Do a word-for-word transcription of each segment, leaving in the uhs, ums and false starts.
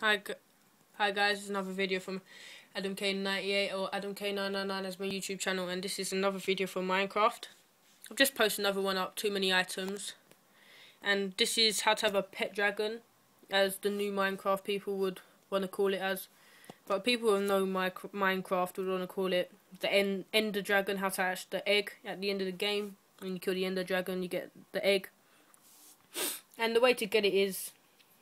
Hi, hi guys, it's another video from Adam K nine eight or Adam K nine nine nine as my YouTube channel, and this is another video from Minecraft. I've just posted another one up, Too Many Items, and this is how to have a pet dragon, as the new Minecraft people would want to call it as, but people who know my, Minecraft would want to call it the en Ender Dragon, how to hatch the egg at the end of the game. When you kill the Ender Dragon, you get the egg, and the way to get it is,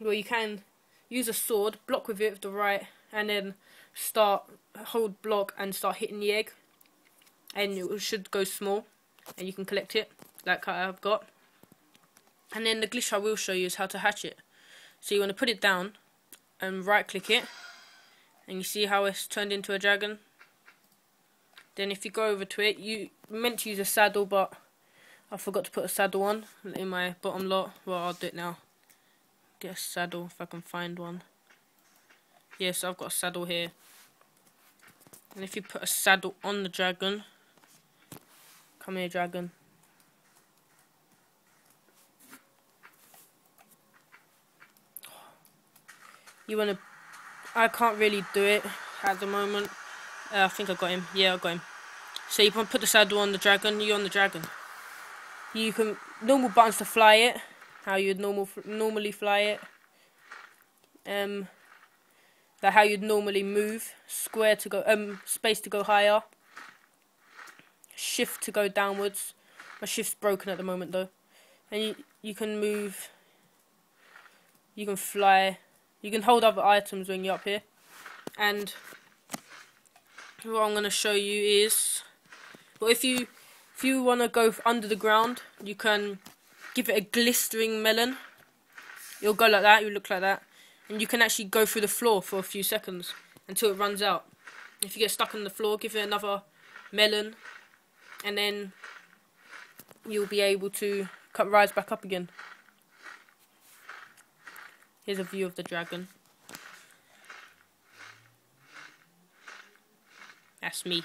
well, you can use a sword, block with it with the right, and then start, hold block and start hitting the egg, and it should go small and you can collect it like I've got. And then the glitch I will show you is how to hatch it. So you want to put it down and right click it, and you see how it's turned into a dragon. Then if you go over to it, you meant to use a saddle, but I forgot to put a saddle on in my bottom lot. Well, I'll do it now. Get a saddle if I can find one. Yes, I've got a saddle here. And if you put a saddle on the dragon, come here, dragon. You wanna? I can't really do it at the moment. Uh, I think I got him. Yeah, I got him. So you can put the saddle on the dragon. You're on the dragon. You can normal buttons to fly it. How you'd normal normally fly it. Um, that how you'd normally move. Square to go. Um, space to go higher. Shift to go downwards. My shift's broken at the moment though. And you you can move. You can fly. You can hold other items when you're up here. And what I'm going to show you is, well, if you if you want to go under the ground, you can give it a glistering melon. It'll go like that. It'll look like that. And you can actually go through the floor for a few seconds until it runs out. If you get stuck on the floor, give it another melon, and then you'll be able to cut, rise back up again. Here's a view of the dragon. That's me.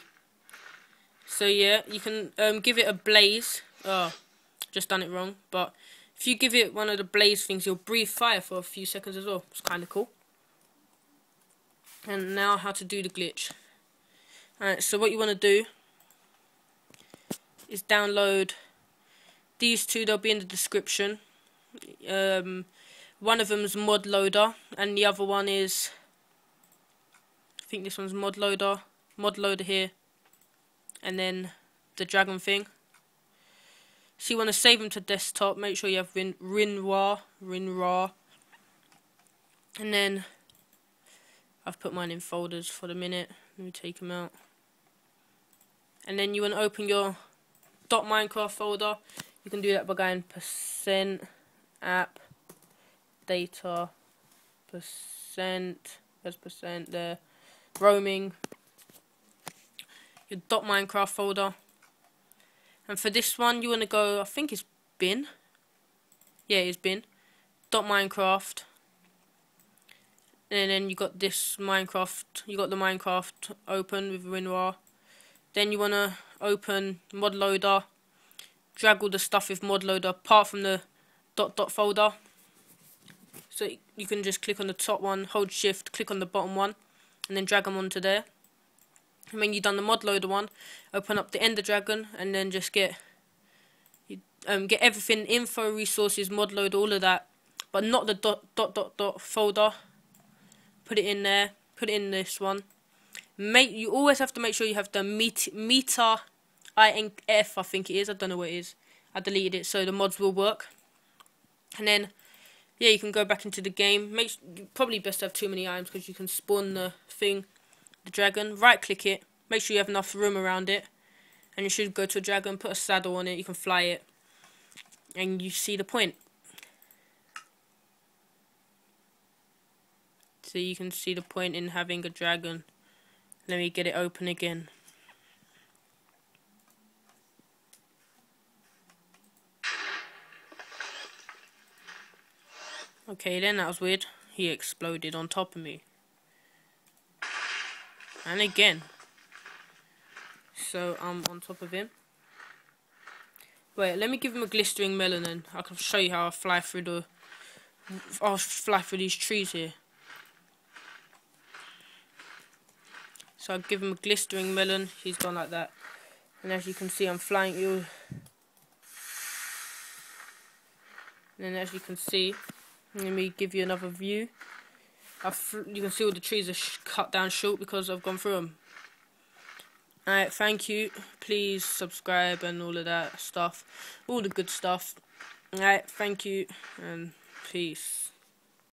So yeah, you can um, give it a blaze. Oh, just done it wrong. But if you give it one of the blaze things, you'll breathe fire for a few seconds as well. It's kind of cool. And now how to do the glitch. Alright, so what you want to do is download these two. They'll be in the description. Um... One of them is Mod Loader, and the other one is, I think this one's Mod Loader, Mod Loader here, and then the dragon thing. So you want to save them to desktop. Make sure you have WinRAR, WinRAR, and then I've put mine in folders for the minute. Let me take them out, and then you want to open your .minecraft folder. You can do that by going percent app. Data percent, there's percent there, roaming, your dot Minecraft folder. And for this one, you want to go, I think it's bin, yeah, it's bin dot Minecraft, and then you got this Minecraft, you got the Minecraft open with WinRAR. Then you want to open Mod Loader, drag all the stuff with Mod Loader apart from the dot dot folder. So you can just click on the top one, hold shift, click on the bottom one, and then drag them onto there. And when you've done the Mod Loader one, open up the Ender Dragon, and then just get you, um, get everything, info, resources, Mod Loader, all of that, but not the dot dot dot dot folder. Put it in there. Put it in this one. Make you always have to make sure you have the meet, meter I N F, I think it is. I don't know what it is. I deleted it, so the mods will work. And then, yeah, you can go back into the game. Make probably best to have too many items because you can spawn the thing, the dragon. Right click it. Make sure you have enough room around it, and you should go to a dragon. Put a saddle on it. You can fly it, and you see the point. So you can see the point in having a dragon. Let me get it open again. Okay, then that was weird. He exploded on top of me. And again. So I'm um, on top of him. Wait, let me give him a glistering melon and I can show you how I fly through the I'll fly through these trees here. So I've given him a glistering melon. He's gone like that. And as you can see, I'm flying you. And then as you can see, let me give you another view. I've, you can see all the trees are sh cut down short because I've gone through them. Alright, thank you. Please subscribe and all of that stuff. All the good stuff. Alright, thank you and peace.